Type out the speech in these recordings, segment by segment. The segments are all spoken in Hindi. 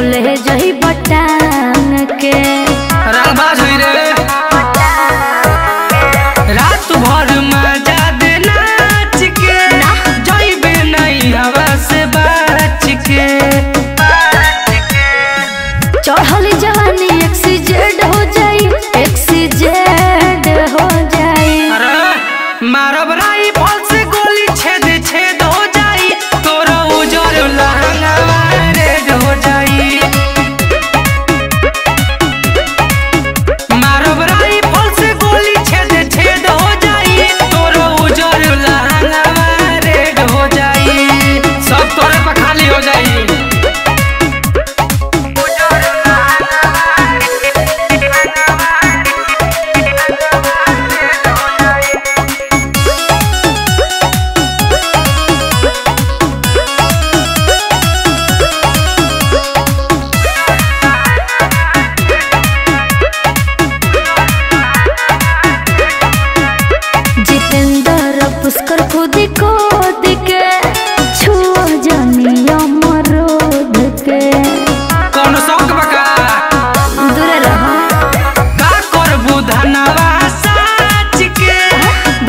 भूले जही बटान के रात भर मजा दे नाच के जइबे नहीं हवा से बाच के चढ़ल जानी एक्सीडेंट हो जाई एक्सीडेंट हो जाई मारब राई फल से गोली छेद छेद हो जाई तोरा उजर लहंगा रेड हो जाई मारब राई फल से गोली छेद छेद हो जाई तोरा उजर लहंगा रेड हो जाई सब तोरे पर खाली हो जाई पुष्कर खुद को दिखे छू जानी अमर के कौन शौक बका दूर रहा का करबू धनवा साच के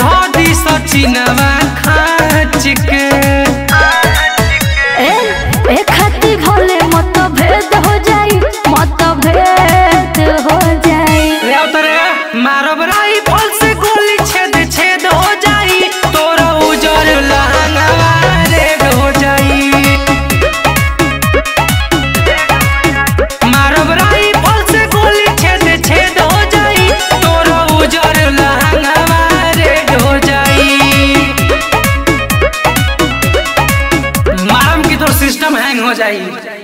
धोदी सचिनवा खाच के ए खाती भोले मतभेद हो जाई मतभेद हो जाई ले उतरे मारब राई फल से गोली छेद छेद हो जाई सिस्टम हैंग हो जाएगी।